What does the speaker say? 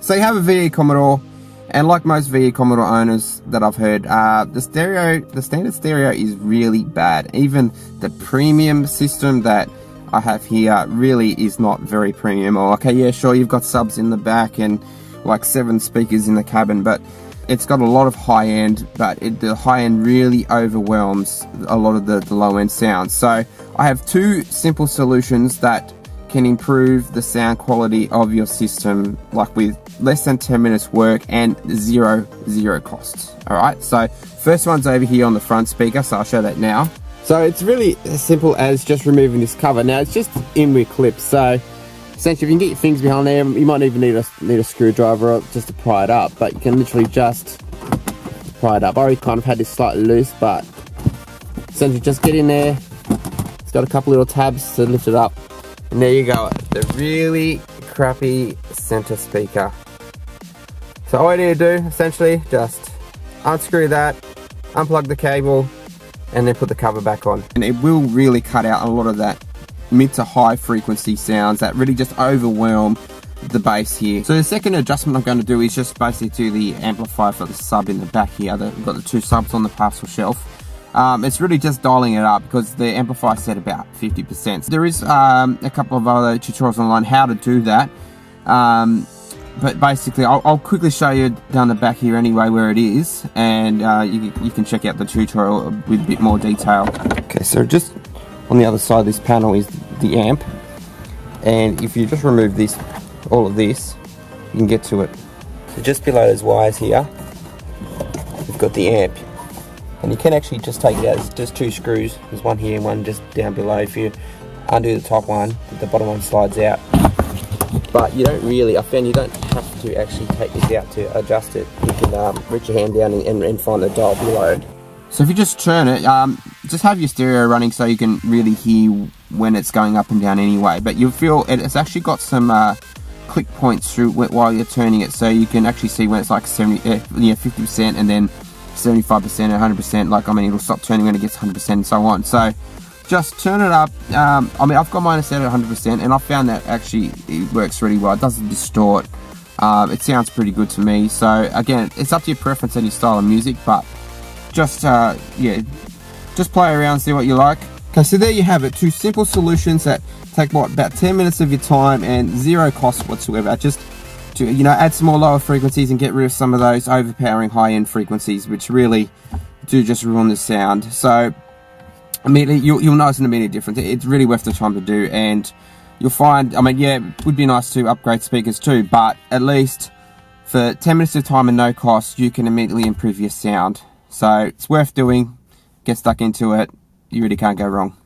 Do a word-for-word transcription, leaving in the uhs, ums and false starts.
So you have a V E Commodore, and like most V E Commodore owners that I've heard, uh, the stereo, the standard stereo is really bad. Even the premium system that I have here really is not very premium. Or, okay, yeah, sure, you've got subs in the back and like seven speakers in the cabin, but it's got a lot of high end, but it, the high end really overwhelms a lot of the, the low end sound. So I have two simple solutions that can improve the sound quality of your system, like with less than ten minutes work and zero zero costs. All right, so first one's over here on the front speaker, so I'll show that now. So it's really as simple as just removing this cover. Now it's just in with clips, so essentially if you can get your things behind there, you might even need a need a screwdriver just to pry it up, but you can literally just pry it up. I already kind of had this slightly loose, but essentially just get in there. It's got a couple little tabs to lift it up. And there you go, the really crappy center speaker. So all I need to do, essentially, just unscrew that, unplug the cable, and then put the cover back on. And it will really cut out a lot of that mid to high frequency sounds that really just overwhelm the bass here. So the second adjustment I'm going to do is just basically to the amplifier for the sub in the back here. We've got the two subs on the parcel shelf. Um, it's really just dialing it up because the amplifier set about fifty percent. There is um, a couple of other tutorials online how to do that, um, but basically I'll, I'll quickly show you down the back here anyway where it is, and uh, you, you can check out the tutorial with a bit more detail. Okay, so just on the other side of this panel is the amp, and if you just remove this, all of this, you can get to it. So just below those wires here, we've got the amp. And you can actually just take it out, there's just two screws, there's one here and one just down below. If you undo the top one, the bottom one slides out. But you don't really, I found you don't have to actually take this out to adjust it. You can um, reach your hand down and, and find the dial below. So if you just turn it, um, just have your stereo running so you can really hear when it's going up and down anyway. But you'll feel it, it's actually got some uh, click points through while you're turning it, so you can actually see when it's like seventy, uh, yeah, fifty percent and then seventy-five percent, one hundred percent, like I mean it'll stop turning when it gets one hundred percent and so on. So just turn it up, um, I mean I've got mine set at one hundred percent and I found that actually it works really well, it doesn't distort, um, it sounds pretty good to me. So again, it's up to your preference and your style of music, but just uh, yeah, just play around, see what you like. Okay, so there you have it, two simple solutions that take what, about ten minutes of your time and zero cost whatsoever, just to, you know, add some more lower frequencies and get rid of some of those overpowering high-end frequencies which really do just ruin the sound. So immediately you'll, you'll notice an immediate difference. It's really worth the time to do, and you'll find, I mean, yeah, it would be nice to upgrade speakers too, but at least for ten minutes of time and no cost you can immediately improve your sound. So it's worth doing, get stuck into it, you really can't go wrong.